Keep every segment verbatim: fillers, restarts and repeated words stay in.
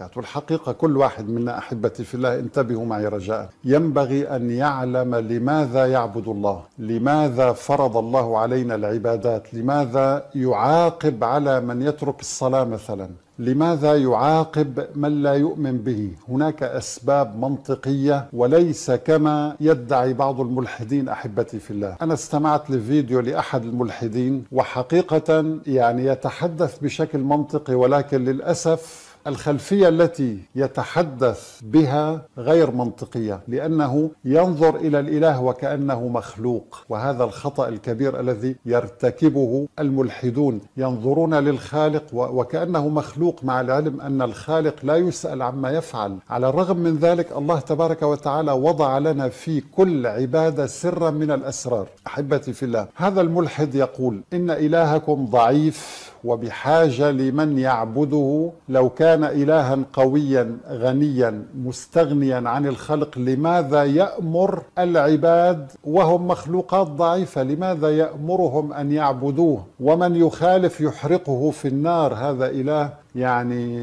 وبركاته. والحقيقة كل واحد منا أحبتي في الله، انتبهوا معي رجاء، ينبغي أن يعلم لماذا يعبد الله، لماذا فرض الله علينا العبادات، لماذا يعاقب على من يترك الصلاة مثلا، لماذا يعاقب من لا يؤمن به؟ هناك أسباب منطقية وليس كما يدعي بعض الملحدين أحبتي في الله. أنا استمعت لفيديو لأحد الملحدين وحقيقة يعني يتحدث بشكل منطقي، ولكن للأسف الخلفية التي يتحدث بها غير منطقية، لأنه ينظر إلى الإله وكأنه مخلوق، وهذا الخطأ الكبير الذي يرتكبه الملحدون، ينظرون للخالق وكأنه مخلوق، مع العلم أن الخالق لا يسأل عما يفعل. على الرغم من ذلك الله تبارك وتعالى وضع لنا في كل عبادة سرا من الأسرار أحبتي في الله. هذا الملحد يقول إن إلهكم ضعيف وبحاجة لمن يعبده، لو كان إلها قويا غنيا مستغنيا عن الخلق لماذا يأمر العباد وهم مخلوقات ضعيفة؟ لماذا يأمرهم أن يعبدوه؟ ومن يخالف يحرقه في النار. هذا إله يعني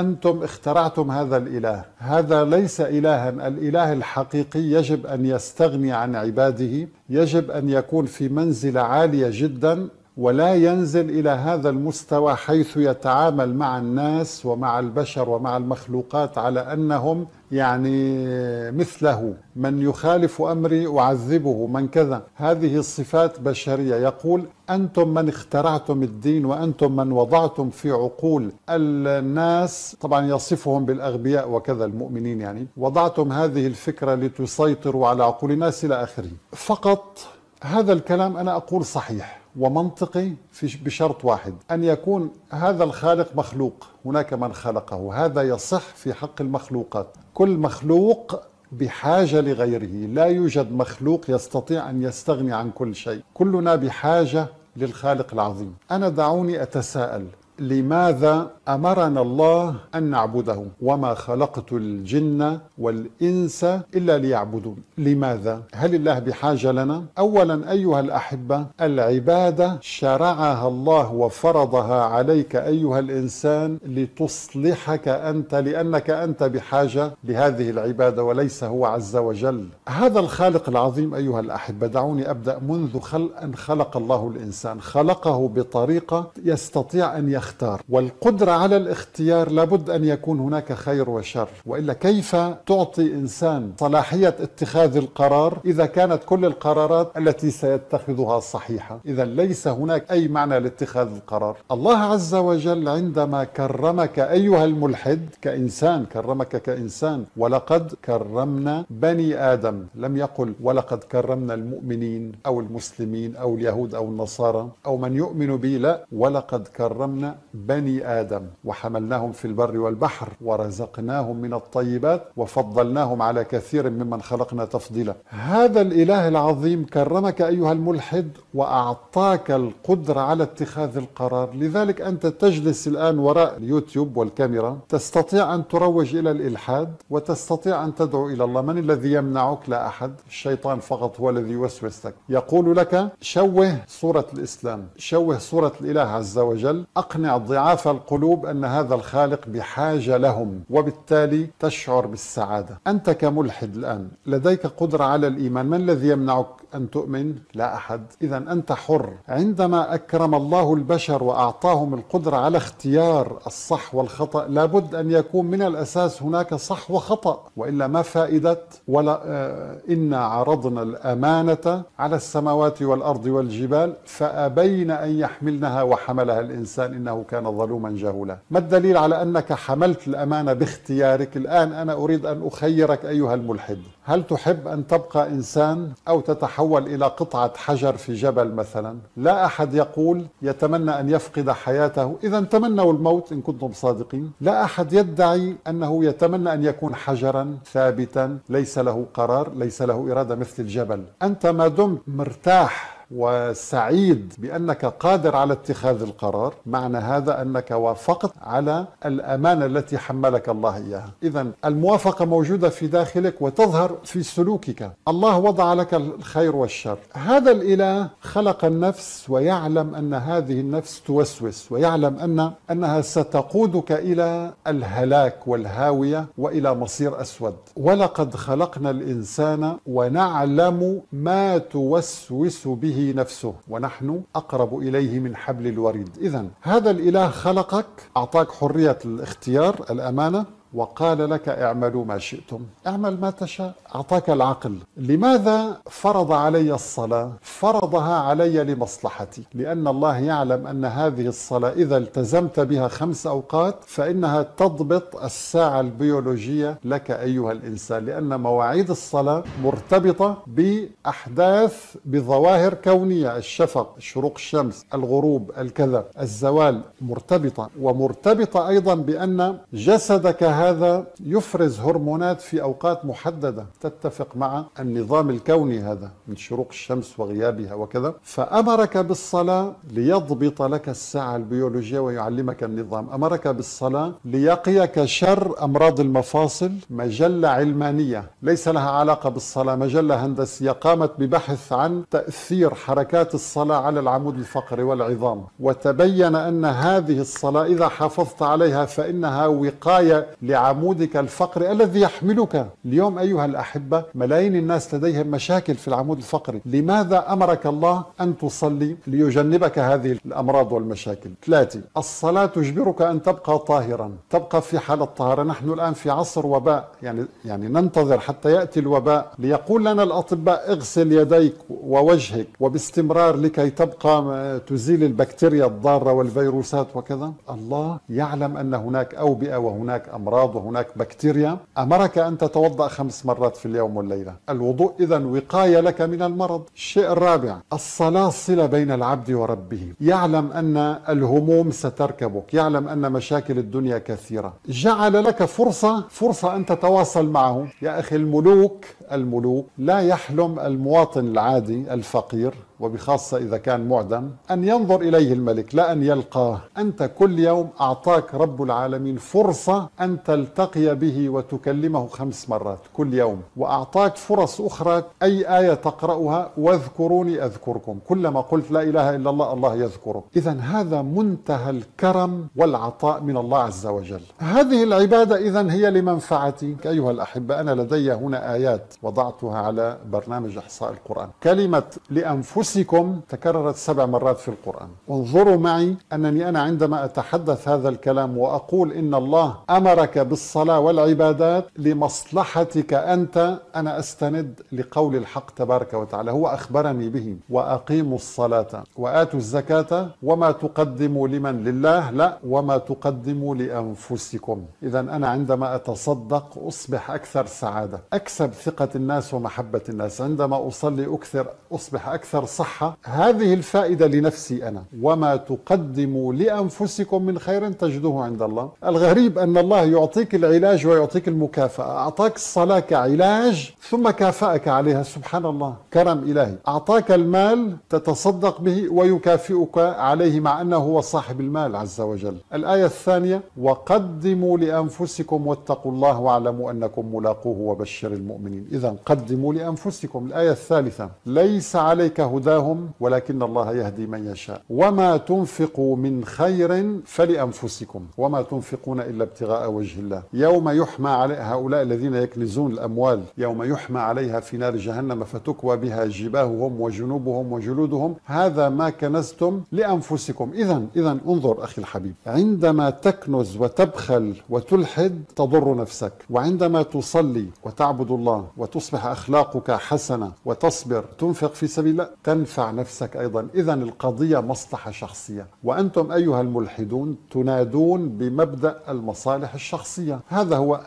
أنتم اخترعتم هذا الإله، هذا ليس إلها. الإله الحقيقي يجب أن يستغني عن عباده، يجب أن يكون في منزلة عالية جدا، ولا ينزل إلى هذا المستوى حيث يتعامل مع الناس ومع البشر ومع المخلوقات على أنهم يعني مثله، من يخالف أمري أعذبه، من كذا. هذه الصفات بشرية. يقول أنتم من اخترعتم الدين وأنتم من وضعتم في عقول الناس، طبعا يصفهم بالأغبياء وكذا المؤمنين، يعني وضعتم هذه الفكرة لتسيطروا على عقول الناس إلى آخره. فقط هذا الكلام أنا أقول صحيح ومنطقي في بشرط واحد، أن يكون هذا الخالق مخلوق، هناك من خلقه، هذا يصح في حق المخلوقات. كل مخلوق بحاجة لغيره، لا يوجد مخلوق يستطيع أن يستغني عن كل شيء، كلنا بحاجة للخالق العظيم. أنا دعوني أتساءل، لماذا أمرنا الله أن نعبده؟ وما خلقت الجن والإنس إلا ليعبدون. لماذا؟ هل الله بحاجة لنا؟ أولا أيها الأحبة، العبادة شرعها الله وفرضها عليك أيها الإنسان لتصلحك أنت، لأنك أنت بحاجة لهذه العبادة وليس هو عز وجل. هذا الخالق العظيم أيها الأحبة، دعوني أبدأ منذ خلق أن خلق الله الإنسان، خلقه بطريقة يستطيع أن يختار، والقدرة على الاختيار لابد أن يكون هناك خير وشر، وإلا كيف تعطي إنسان صلاحية اتخاذ القرار إذا كانت كل القرارات التي سيتخذها صحيحة؟ إذا ليس هناك أي معنى لاتخاذ القرار. الله عز وجل عندما كرمك أيها الملحد كإنسان، كرمك كإنسان، ولقد كرمنا بني آدم، لم يقل ولقد كرمنا المؤمنين أو المسلمين أو اليهود أو النصارى أو من يؤمن بي، لا، ولقد كرمنا بني آدم وحملناهم في البر والبحر ورزقناهم من الطيبات وفضلناهم على كثير ممن خلقنا تفضيلا. هذا الإله العظيم كرمك أيها الملحد وأعطاك القدرة على اتخاذ القرار، لذلك أنت تجلس الآن وراء اليوتيوب والكاميرا، تستطيع أن تروج إلى الإلحاد وتستطيع أن تدعو إلى الله. من الذي يمنعك؟ لا أحد، الشيطان فقط هو الذي يوسوس لك، يقول لك شوه صورة الإسلام، شوه صورة الإله عز وجل، أقنع ضعاف القلوب أن هذا الخالق بحاجة لهم، وبالتالي تشعر بالسعادة. أنت كملحد الآن لديك قدرة على الإيمان، من الذي يمنعك أن تؤمن؟ لا أحد. إذا أنت حر. عندما أكرم الله البشر وأعطاهم القدرة على اختيار الصح والخطأ، لابد أن يكون من الأساس هناك صح وخطأ، وإلا ما فائدة ولا آه إنا عرضنا الأمانة على السماوات والأرض والجبال فأبين أن يحملنها وحملها الإنسان إنه كان ظلوما جهولا. ما الدليل على أنك حملت الأمانة باختيارك؟ الآن أنا أريد أن أخيرك أيها الملحد، هل تحب أن تبقى إنسان أو تتحول إلى قطعة حجر في جبل مثلا؟ لا أحد يقول يتمنى أن يفقد حياته، إذا تمنوا الموت إن كنتم صادقين. لا أحد يدعي أنه يتمنى أن يكون حجرا ثابتا ليس له قرار، ليس له إرادة مثل الجبل. أنت ما دمت مرتاح وسعيد بأنك قادر على اتخاذ القرار، معنى هذا أنك وافقت على الأمانة التي حملك الله إياها. إذن الموافقة موجودة في داخلك وتظهر في سلوكك. الله وضع لك الخير والشر. هذا الإله خلق النفس ويعلم أن هذه النفس توسوس، ويعلم أن أنها ستقودك إلى الهلاك والهاوية وإلى مصير أسود. ولقد خلقنا الإنسان ونعلم ما توسوس به نفسه ونحن أقرب إليه من حبل الوريد. إذن هذا الإله خلقك، أعطاك حرية الاختيار، الأمانة، وقال لك اعملوا ما شئتم، اعمل ما تشاء، أعطاك العقل. لماذا فرض علي الصلاة؟ فرضها علي لمصلحتي، لأن الله يعلم أن هذه الصلاة إذا التزمت بها خمس أوقات فإنها تضبط الساعة البيولوجية لك أيها الإنسان، لأن مواعيد الصلاة مرتبطة بأحداث، بظواهر كونية، الشفق، شروق الشمس، الغروب، الكذا، الزوال، مرتبطة، ومرتبطة أيضا بأن جسدك هذا يفرز هرمونات في أوقات محددة تتفق مع النظام الكوني هذا من شروق الشمس وغيابها وكذا. فأمرك بالصلاة ليضبط لك الساعة البيولوجية ويعلمك النظام. أمرك بالصلاة ليقيك شر أمراض المفاصل. مجلة علمانية ليس لها علاقة بالصلاة، مجلة هندسية قامت ببحث عن تأثير حركات الصلاة على العمود الفقري والعظام، وتبين أن هذه الصلاة إذا حافظت عليها فإنها وقاية لعمودك الفقري الذي يحملك. اليوم أيها الأحبة ملايين الناس لديهم مشاكل في العمود الفقري. لماذا أمرك الله أن تصلي؟ ليجنبك هذه الأمراض والمشاكل. ثلاثة، الصلاة تجبرك أن تبقى طاهرا، تبقى في حالة طهارة. نحن الآن في عصر وباء، يعني يعني ننتظر حتى يأتي الوباء ليقول لنا الأطباء اغسل يديك ووجهك وباستمرار لكي تبقى تزيل البكتيريا الضارة والفيروسات وكذا. الله يعلم أن هناك أوبئة وهناك أمراض أمراض وهناك بكتيريا. أمرك أن تتوضأ خمس مرات في اليوم والليلة. الوضوء إذن وقاية لك من المرض. الشيء الرابع، الصلاة صلة بين العبد وربه. يعلم أن الهموم ستركبك، يعلم أن مشاكل الدنيا كثيرة، جعل لك فرصة فرصة أن تتواصل معه. يا أخي الملوك الملوك لا يحلم المواطن العادي الفقير، وبخاصة إذا كان معدم، أن ينظر إليه الملك، لا أن يلقاه. أنت كل يوم أعطاك رب العالمين فرصة أن تلتقي به وتكلمه خمس مرات كل يوم، وأعطاك فرص أخرى. أي آية تقرأها، واذكروني أذكركم، كلما قلت لا إله إلا الله الله يذكرك. إذن هذا منتهى الكرم والعطاء من الله عز وجل. هذه العبادة إذن هي لمنفعتي أيها الأحبة. أنا لدي هنا آيات وضعتها على برنامج إحصاء القرآن. كلمة لأنفسكم تكررت سبع مرات في القرآن. انظروا معي أنني أنا عندما أتحدث هذا الكلام وأقول إن الله أمرك بالصلاة والعبادات لمصلحتك أنت، أنا أستند لقول الحق تبارك وتعالى، هو أخبرني به: وأقيموا الصلاة وآتوا الزكاة وما تقدموا لمن لله لا وما تقدموا لأنفسكم. إذا أنا عندما أتصدق أصبح أكثر سعادة، أكسب ثقة الناس ومحبة الناس. عندما أصلي أكثر أصبح أكثر صحة. هذه الفائدة لنفسي أنا. وما تقدموا لأنفسكم من خير تجدوه عند الله. الغريب أن الله يعطيك العلاج ويعطيك المكافأة. أعطاك الصلاة كعلاج ثم كافأك عليها، سبحان الله، كرم إلهي. أعطاك المال تتصدق به ويكافئك عليه مع أنه هو صاحب المال عز وجل. الآية الثانية: وقدموا لأنفسكم واتقوا الله واعلموا أنكم ملاقوه وبشر المؤمنين. إذن قدموا لأنفسكم. الآية الثالثة: ليس عليك هداهم ولكن الله يهدي من يشاء وما تنفقوا من خير فلأنفسكم وما تنفقون إلا ابتغاء وجه الله يوم يحمى عليها. هؤلاء الذين يكنزون الأموال يوم يحمى عليها في نار جهنم فتكوى بها جباههم وجنوبهم وجلودهم، هذا ما كنزتم لأنفسكم. إذن إذن انظر أخي الحبيب، عندما تكنز وتبخل وتلحد تضر نفسك، وعندما تصلي وتعبد الله وتصبح أخلاقك حسنة وتصبر تنفق في سبيل الله تنفع نفسك أيضا. إذن القضية مصلحة شخصية، وأنتم أيها الملحدون تنادون بمبدأ المصالح الشخصية. هذا هو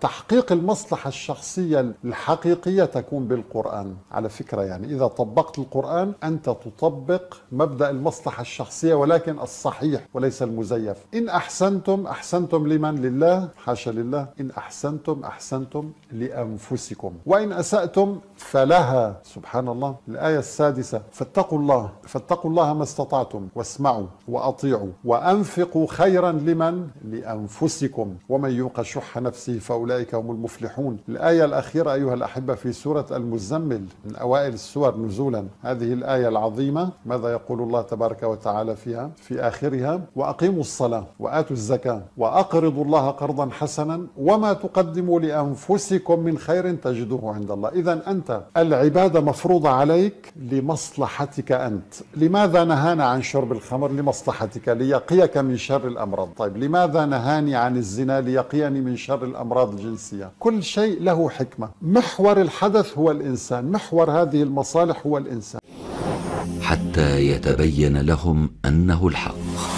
تحقيق المصلحة الشخصية الحقيقية، تكون بالقرآن على فكرة. يعني إذا طبقت القرآن أنت تطبق مبدأ المصلحة الشخصية، ولكن الصحيح وليس المزيف. إن أحسنتم أحسنتم لمن؟ لله، حاشا لله. إن أحسنتم أحسنتم لأنفسكم وإن أسأتم فلها، سبحان الله. الآية السادسة: خمسة: فاتقوا الله فاتقوا الله ما استطعتم، واسمعوا وأطيعوا، وأنفقوا خيرا لمن لأنفسكم، ومن يوق شح نفسه فأولئك هم المفلحون. الآية الأخيرة أيها الأحبة في سورة المزمل من أوائل السور نزولا، هذه الآية العظيمة ماذا يقول الله تبارك وتعالى فيها في آخرها؟ وأقيموا الصلاة وآتوا الزكاة وأقرضوا الله قرضا حسنا وما تقدموا لأنفسكم من خير تجدوه عند الله. إذا أنت العبادة مفروضة عليك لمصلحتك أنت. لماذا نهانا عن شرب الخمر؟ لمصلحتك، ليقيك من شر الأمراض. طيب لماذا نهاني عن الزنا؟ ليقيني من شر الأمراض الجنسية. كل شيء له حكمة. محور الحدث هو الإنسان، محور هذه المصالح هو الإنسان. حتى يتبين لهم أنه الحق.